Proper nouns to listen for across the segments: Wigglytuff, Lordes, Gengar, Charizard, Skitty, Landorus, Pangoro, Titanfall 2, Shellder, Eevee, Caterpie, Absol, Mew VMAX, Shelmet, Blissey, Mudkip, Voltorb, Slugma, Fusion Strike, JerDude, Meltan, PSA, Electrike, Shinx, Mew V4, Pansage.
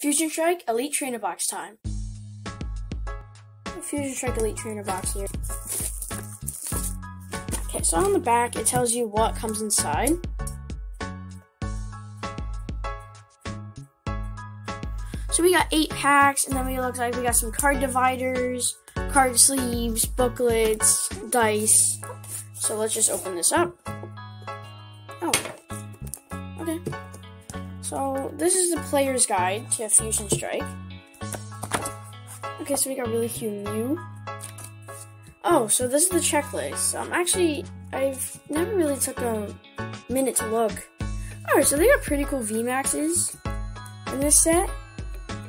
Fusion Strike, Elite Trainer Box time. Fusion Strike, Elite Trainer Box here. Okay, so on the back, it tells you what comes inside. So we got 8 packs, and then we look like we got some card dividers, card sleeves, booklets, dice. So let's just open this up. Oh, okay. So this is the player's guide to Fusion Strike. Okay, so we got really cute Mew. Oh, so this is the checklist. Actually, I've never really took a minute to look. Alright, so they got pretty cool VMAXs in this set.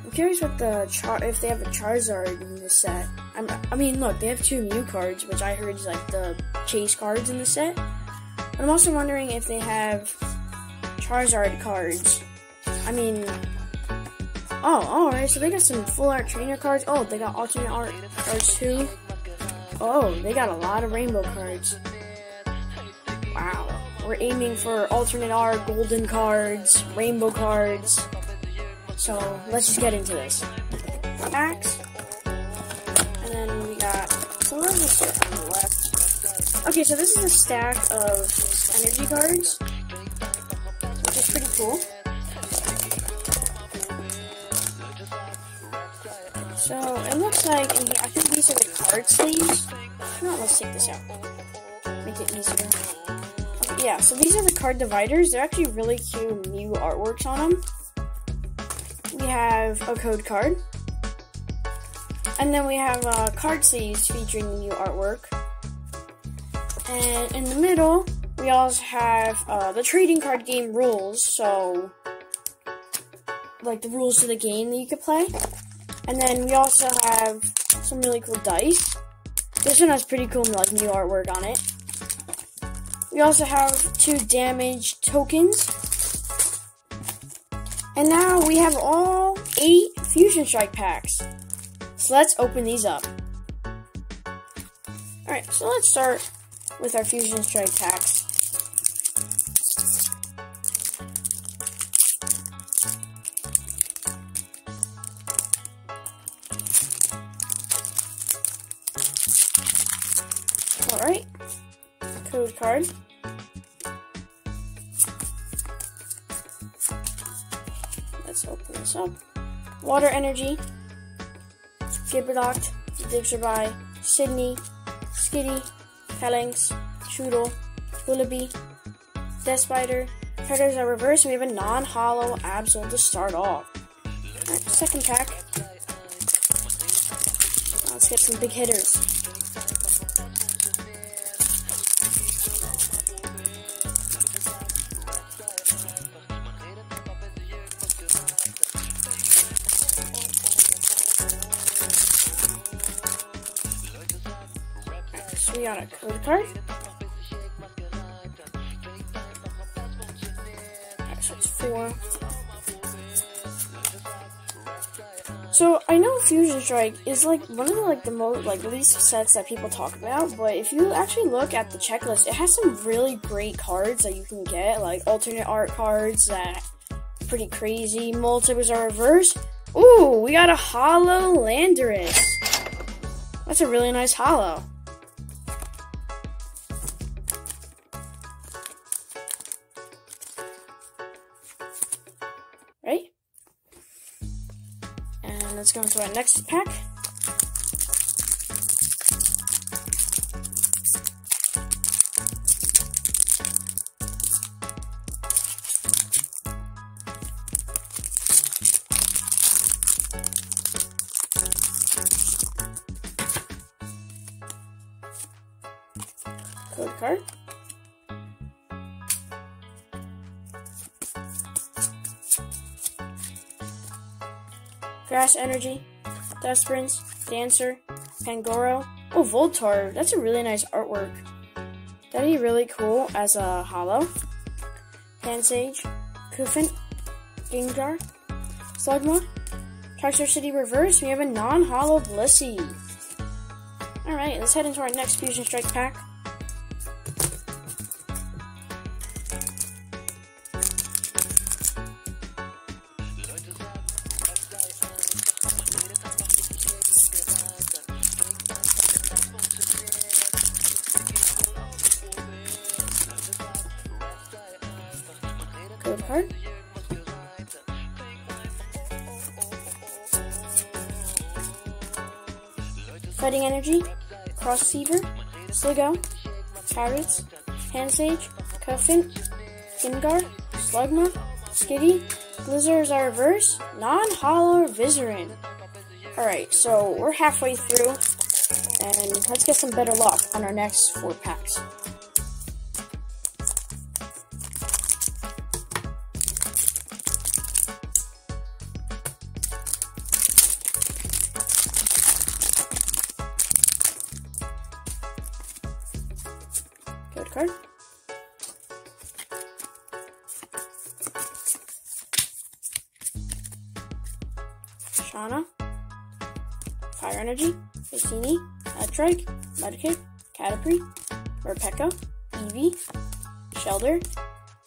I'm curious what the if they have a Charizard in this set. I mean, look, they have 2 Mew cards, which I heard is like the chase cards in the set. But I'm also wondering if they have Charizard cards. I mean, oh, alright, so they got some full art trainer cards. Oh, they got alternate art cards too. Oh, they got a lot of rainbow cards. Wow. We're aiming for alternate art, golden cards, rainbow cards. So, let's just get into this. Axe. And then we got... So we're gonna start on the left. Okay, so this is a stack of energy cards, which is pretty cool. So, it looks like, and I think these are the card sleeves. No, let's take this out. Make it easier. Okay, yeah, so these are the card dividers. They're actually really cute new artworks on them. We have a code card. And then we have card sleeves featuring the new artwork. And in the middle, we also have the trading card game rules. So, like the rules to the game that you could play. And then we also have some really cool dice. This one has pretty cool like new artwork on it. We also have 2 damage tokens. And now we have all 8 Fusion Strike packs. So let's open these up. Alright, so let's start with our Fusion Strike packs. Alright, code card. Let's open this up. Water Energy, Gibberdoct, Diggerby, Sydney, Skitty, Phalanx, Choodle, Bullaby, Despider, Predators are reversed, and we have a non-hollow Absol to start off. Alright, second pack. Let's get some big hitters. We got a code card. Alright, so it's 4. So I know Fusion Strike is like one of the least sets that people talk about, but if you actually look at the checklist, it has some really great cards that you can get, like alternate art cards that are pretty crazy. Multiples are reversed. Ooh, we got a holo Landorus. That's a really nice holo. Let's go into our next pack. Code card. Grass Energy, Dusprins, Dancer, Pangoro. Oh, Voltorb. That's a really nice artwork. That'd be really cool as a holo. Pansage, Koofin, Gengar, Slugma, Cloyster City Reverse. We have a non-holo Blissey. Alright, let's head into our next Fusion Strike pack. card. Fighting Energy, Cross Seaver, Sligo, Pirates, Pansage, Cuffin, Gengar, Slugma, Skitty, Glizzard Reverse, Non-Hollow Vizarin. Alright, so we're halfway through, and let's get some better luck on our next 4 packs. Card. Shauna, Fire Energy, Vicini, Electrike, Mudkip, Caterpie, Arpeko, Eevee, Shellder,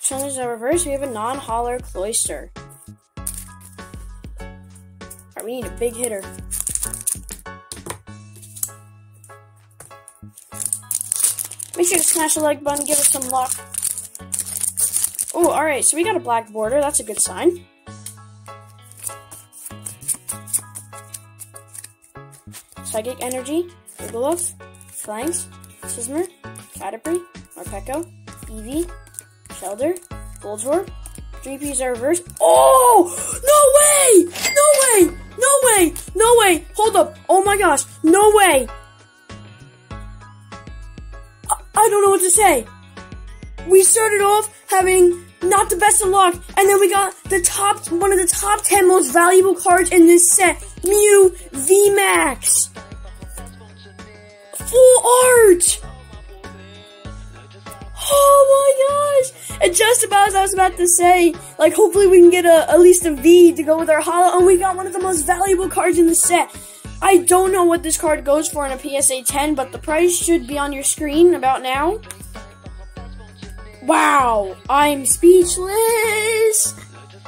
Charizard Reverse, we have a non-holler Cloyster. Alright, we need a big hitter. Make sure to smash the like button, give us some luck. Oh, alright, so we got a black border, that's a good sign. Psychic Energy, Wigglytuff, Flanks, Scizmor, Caterpie, Arpeko, Eevee, Shellder, Voltorb, 3Ps are reversed. Oh! No way! No way! No way! No way! Hold up! Oh my gosh! No way! I don't know what to say. We started off having not the best of luck, and then we got the top, one of the top 10 most valuable cards in this set, Mew VMAX. Full art! Oh my gosh! And just about as I was about to say, like, hopefully we can get at least a V to go with our holo, and we got one of the most valuable cards in the set. I don't know what this card goes for in a PSA 10, but the price should be on your screen about now. Wow, I'm speechless.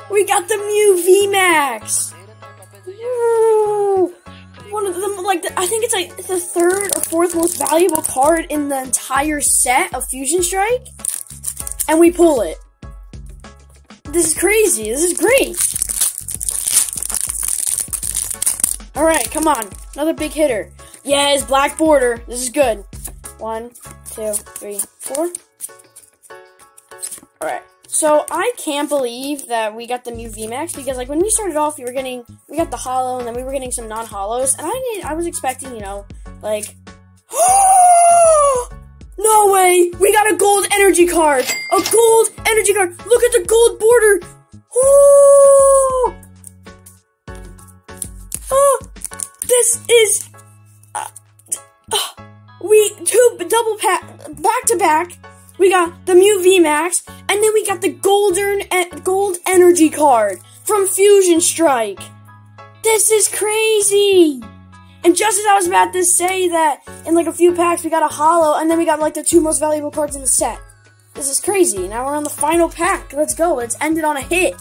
We got the Mew VMAX. Woo. One of them, like, I think it's like the 3rd or 4th most valuable card in the entire set of Fusion Strike. And we pull it. This is crazy. This is great. Alright, come on. Another big hitter. Yes, black border. This is good. 1, 2, 3, 4. Alright. So, I can't believe that we got the Mew VMAX, because, like, when we started off, we got the holo, and then we were getting some non-holos, and I was expecting, you know, like, no way! We got a gold energy card! A gold energy card! Look at the gold border! Ooh! Oh, this is, we, 2 double pack, back to back, we got the Mew VMAX, and then we got the gold energy card from Fusion Strike. This is crazy! And just as I was about to say that, in like a few packs we got a holo, and then we got like the 2 most valuable cards in the set. This is crazy. Now we're on the final pack. Let's go. Let's end it on a hit.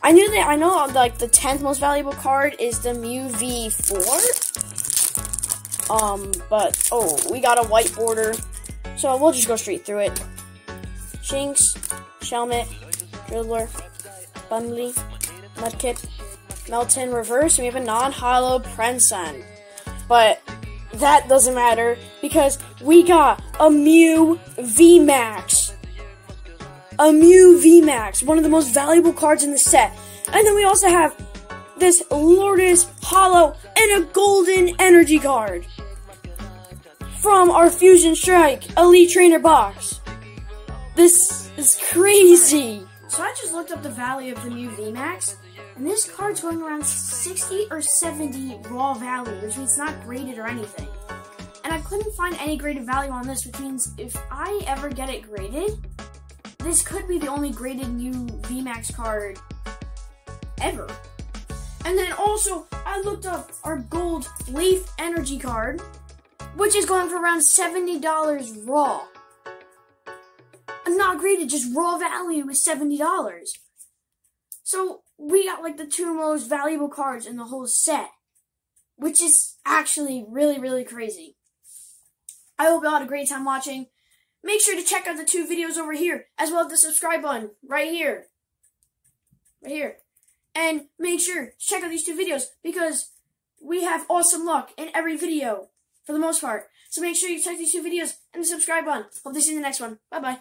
I know, like, the 10th most valuable card is the Mew V4. But, oh, we got a white border. So, we'll just go straight through it. Shinx, Shelmet, Dribbler, Bundly, Mudkip, Meltan, Reverse, and we have a non-holo Prenson. But that doesn't matter, because we got a Mew VMAX. A Mew VMAX, one of the most valuable cards in the set. And then we also have this Lordes holo and a golden energy card from our Fusion Strike Elite Trainer box. This is crazy. So I just looked up the value of the Mew VMAX, and this card's going around 60 or 70 raw value, which means it's not graded or anything. And I couldn't find any graded value on this, which means if I ever get it graded, this could be the only graded Mew VMAX card ever. And then also, I looked up our gold Leaf Energy card, which is going for around $70 raw. Not graded, just raw value is $70. So, we got like the 2 most valuable cards in the whole set, which is actually really, really crazy. I hope you all had a great time watching. Make sure to check out the two videos over here, as well as the subscribe button right here. Right here. And make sure to check out these two videos, because we have awesome luck in every video, for the most part. So make sure you check these two videos and the subscribe button. Hope to see you in the next one. Bye-bye.